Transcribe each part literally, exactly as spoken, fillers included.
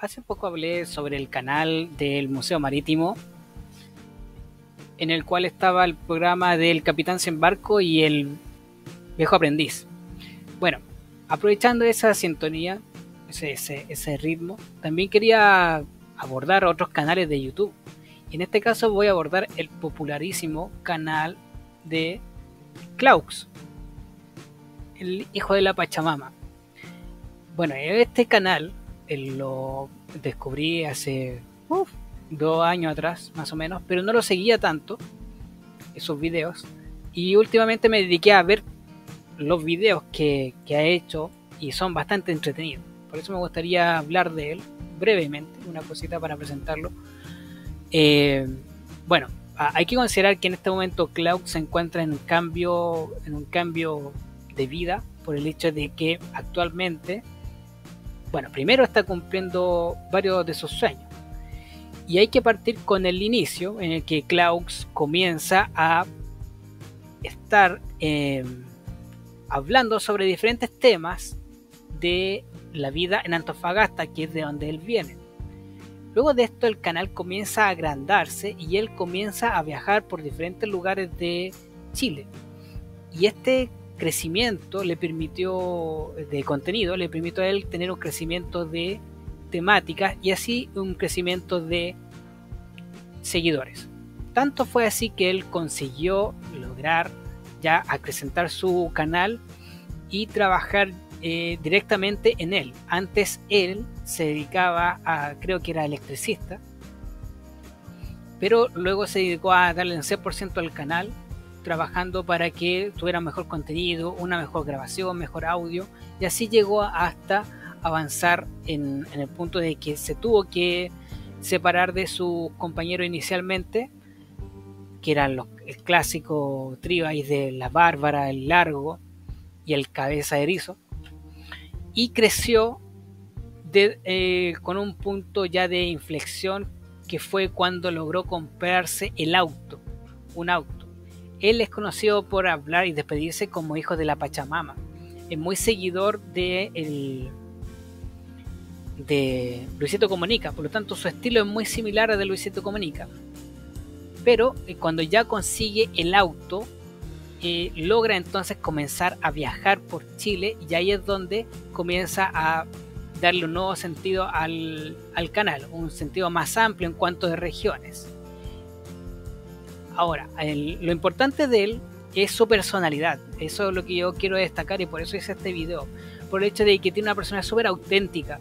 Hace poco hablé sobre el canal del Museo Marítimo, en el cual estaba el programa del Capitán Sin Barco y el Viejo Aprendiz. Bueno, aprovechando esa sintonía, ese, ese, ese ritmo, también quería abordar otros canales de YouTube. Y en este caso voy a abordar el popularísimo canal de Claux, el Hijo de la Pachamama. Bueno, este canal lo descubrí hace uh, dos años atrás, más o menos, pero no lo seguía tanto, esos videos. Y últimamente me dediqué a ver los videos que, que ha hecho y son bastante entretenidos. Por eso me gustaría hablar de él brevemente, una cosita para presentarlo. Eh, bueno, hay que considerar que en este momento Claux se encuentra en un cambio, en un cambio de vida por el hecho de que actualmente, bueno, primero está cumpliendo varios de sus sueños. Y hay que partir con el inicio en el que Claux comienza a estar eh, hablando sobre diferentes temas de la vida en Antofagasta, que es de donde él viene. Luego de esto el canal comienza a agrandarse y él comienza a viajar por diferentes lugares de Chile. Y este crecimiento le permitió, de contenido, le permitió a él tener un crecimiento de temáticas y así un crecimiento de seguidores. Tanto fue así que él consiguió lograr ya acrecentar su canal y trabajar eh, directamente en él. Antes él se dedicaba a, creo que era electricista, pero luego se dedicó a darle un cien por ciento al canal, trabajando para que tuviera mejor contenido, una mejor grabación, mejor audio, y así llegó hasta avanzar en, en el punto de que se tuvo que separar de su compañero inicialmente, que eran los, el clásico trío ahí de la Bárbara, el Largo y el Cabeza Erizo, y creció de, eh, con un punto ya de inflexión que fue cuando logró comprarse el auto, un auto. Él es conocido por hablar y despedirse como Hijo de la Pachamama. Es muy seguidor de, el, de Luisito Comunica, por lo tanto su estilo es muy similar al de Luisito Comunica. Pero cuando ya consigue el auto, eh, logra entonces comenzar a viajar por Chile, y ahí es donde comienza a darle un nuevo sentido al, al canal, un sentido más amplio en cuanto a regiones. Ahora, el, lo importante de él es su personalidad. Eso es lo que yo quiero destacar y por eso hice este video. Por el hecho de que tiene una persona súper auténtica.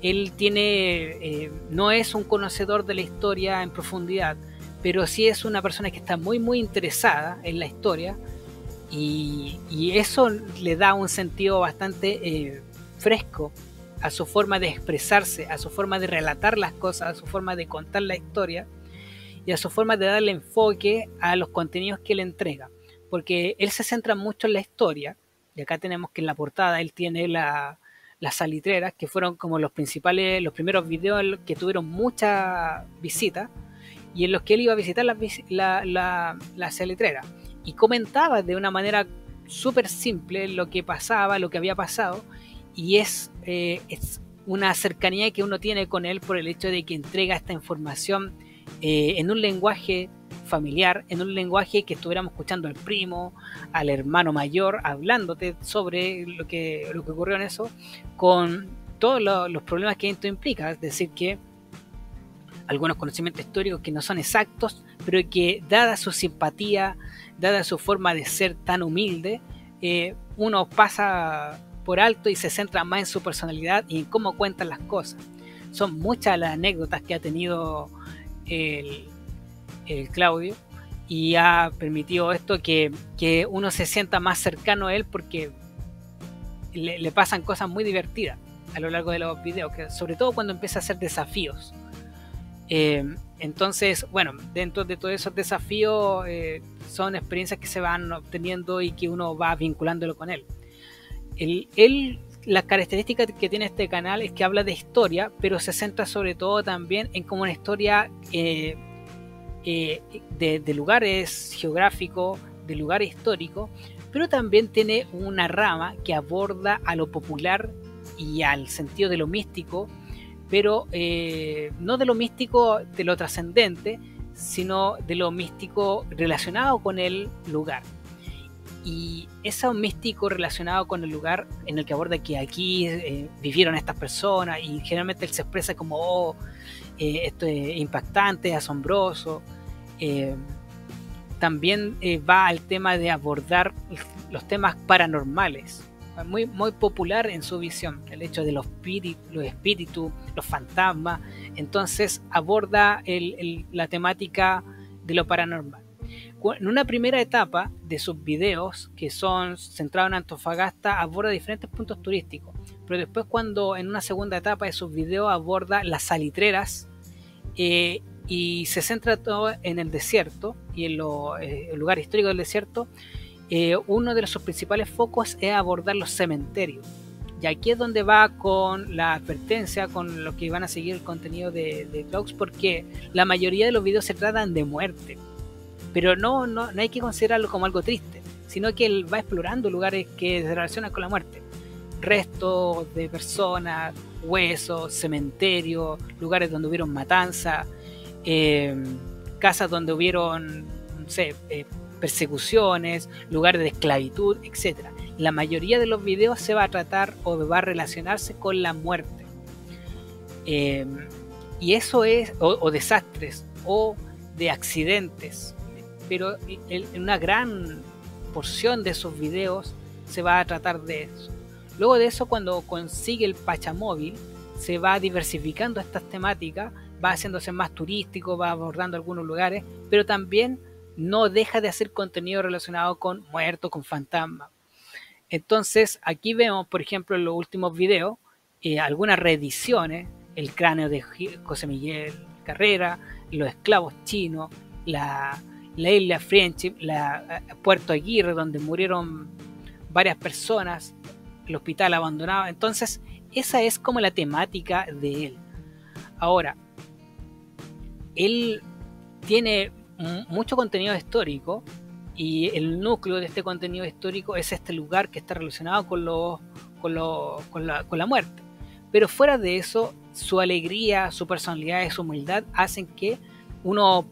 Él tiene, eh, no es un conocedor de la historia en profundidad, pero sí es una persona que está muy muy interesada en la historia. Y, y eso le da un sentido bastante eh, fresco a su forma de expresarse, a su forma de relatar las cosas, a su forma de contar la historia, y a su forma de darle enfoque a los contenidos que él entrega, porque él se centra mucho en la historia, y acá tenemos que en la portada él tiene la, las salitreras, que fueron como los principales, los primeros videos que tuvieron muchas visitas, y en los que él iba a visitar las la, la, la salitreras, y comentaba de una manera súper simple lo que pasaba, lo que había pasado, y es, eh, es una cercanía que uno tiene con él por el hecho de que entrega esta información Eh, en un lenguaje familiar, en un lenguaje que estuviéramos escuchando al primo, al hermano mayor, hablándote sobre lo que, lo que ocurrió en eso, con todos lo, los problemas que esto implica, es decir que algunos conocimientos históricos que no son exactos, pero que dada su simpatía, dada su forma de ser tan humilde, eh, uno pasa por alto y se centra más en su personalidad y en cómo cuentan las cosas. Son muchas las anécdotas que ha tenido El, el Claudio, y ha permitido esto que, que uno se sienta más cercano a él, porque le, le pasan cosas muy divertidas a lo largo de los videos, que sobre todo cuando empieza a hacer desafíos. Eh, entonces, bueno, dentro de todos esos desafíos eh, son experiencias que se van obteniendo y que uno va vinculándolo con él. Él, él La característica que tiene este canal es que habla de historia, pero se centra sobre todo también en como una historia eh, eh, de, de lugares geográficos, de lugares históricos, pero también tiene una rama que aborda a lo popular y al sentido de lo místico, pero eh, no de lo místico, de lo trascendente, sino de lo místico relacionado con el lugar. Y ese místico relacionado con el lugar en el que aborda que aquí eh, vivieron estas personas, y generalmente él se expresa como oh, eh, esto es impactante, asombroso. Eh, también eh, va al tema de abordar los temas paranormales, muy, muy popular en su visión, el hecho de los espíritus, los, espíritus, los fantasmas. Entonces aborda el, el, la temática de lo paranormal. En una primera etapa de sus videos, que son centrados en Antofagasta, aborda diferentes puntos turísticos, pero después, cuando en una segunda etapa de sus videos, aborda las salitreras eh, y se centra todo en el desierto y en lo, eh, el lugar histórico del desierto. Eh, uno de sus principales focos es abordar los cementerios, y aquí es donde va con la advertencia, con lo que van a seguir el contenido de, de Claux, porque la mayoría de los videos se tratan de muerte. Pero no, no, no hay que considerarlo como algo triste, sino que él va explorando lugares que se relacionan con la muerte. Restos de personas, huesos, cementerios, lugares donde hubieron matanzas, eh, casas donde hubieron, no sé, eh, persecuciones, lugares de esclavitud, etcétera. La mayoría de los videos se va a tratar o va a relacionarse con la muerte. Eh, y eso es, o, o desastres, o de accidentes. Pero en una gran porción de esos videos se va a tratar de eso. Luego de eso, cuando consigue el Pachamóvil, se va diversificando estas temáticas, va haciéndose más turístico, va abordando algunos lugares, pero también no deja de hacer contenido relacionado con muertos, con fantasmas. Entonces aquí vemos, por ejemplo, en los últimos videos, eh, algunas reediciones, el cráneo de José Miguel Carrera, los esclavos chinos, la... la isla Friendship, la Puerto Aguirre, donde murieron varias personas, el hospital abandonado. Entonces esa es como la temática de él. Ahora, él tiene mucho contenido histórico, y el núcleo de este contenido histórico es este lugar que está relacionado con, los, con, los, con, la, con la muerte. Pero fuera de eso, su alegría, su personalidad y su humildad hacen que uno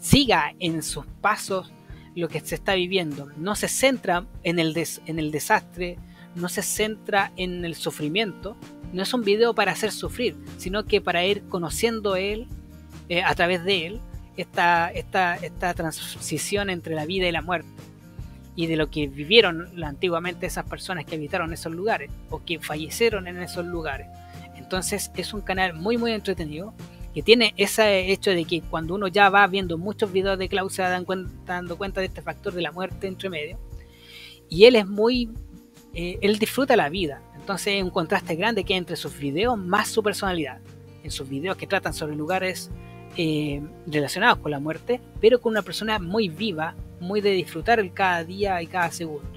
siga en sus pasos lo que se está viviendo. No se centra en el, des, en el desastre, no se centra en el sufrimiento. No es un video para hacer sufrir, sino que para ir conociendo él, eh, a través de él, esta, esta, esta transición entre la vida y la muerte, y de lo que vivieron antiguamente esas personas que habitaron esos lugares o que fallecieron en esos lugares. Entonces es un canal muy muy entretenido, que tiene ese hecho de que cuando uno ya va viendo muchos videos de Claux, se dan cuenta, dando cuenta de este factor de la muerte entre medio. Y él es muy... Eh, él disfruta la vida. Entonces hay un contraste grande que hay entre sus videos más su personalidad. En sus videos que tratan sobre lugares eh, relacionados con la muerte, pero con una persona muy viva, muy de disfrutar el cada día y cada segundo.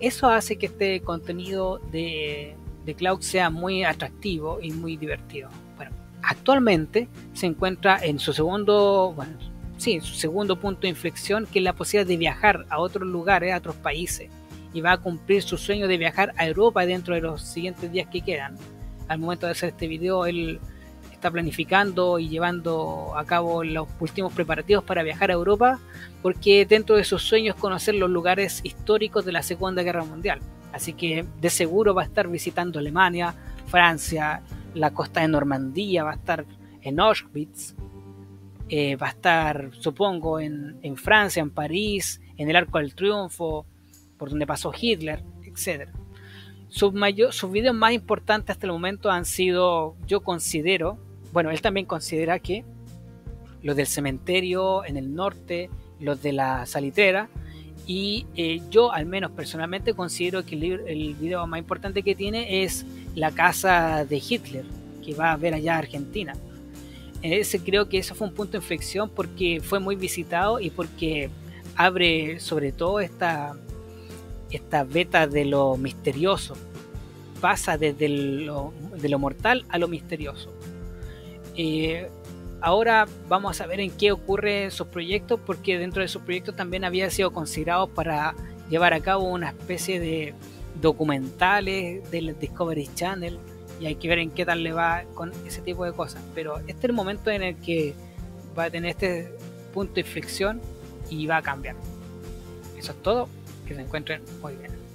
Eso hace que este contenido de, de Claux sea muy atractivo y muy divertido. Actualmente se encuentra en su segundo, bueno, sí, su segundo punto de inflexión, que es la posibilidad de viajar a otros lugares, a otros países, y va a cumplir su sueño de viajar a Europa dentro de los siguientes días que quedan. Al momento de hacer este video, él está planificando y llevando a cabo los últimos preparativos para viajar a Europa, porque dentro de sus sueños es conocer los lugares históricos de la Segunda Guerra Mundial. Así que de seguro va a estar visitando Alemania, Francia, la costa de Normandía, va a estar en Auschwitz, eh, va a estar, supongo, en, en Francia, en París, en el Arco del Triunfo, por donde pasó Hitler, etcétera. Sus, mayor, sus videos más importantes hasta el momento han sido, yo considero, bueno, él también considera que los del cementerio en el norte, los de la salitera, y eh, yo al menos personalmente considero que el, el video más importante que tiene es la casa de Hitler, que va a ver allá a Argentina. Ese, creo que eso fue un punto de inflexión, porque fue muy visitado y porque abre sobre todo esta, esta beta de lo misterioso, pasa desde lo, de lo mortal a lo misterioso. Eh, ahora vamos a ver en qué ocurre sus proyectos, porque dentro de sus proyectos también había sido considerado para llevar a cabo una especie de documentales del Discovery Channel, y hay que ver en qué tal le va con ese tipo de cosas. Pero este es el momento en el que va a tener este punto de inflexión y va a cambiar. Eso es todo, que se encuentren muy bien.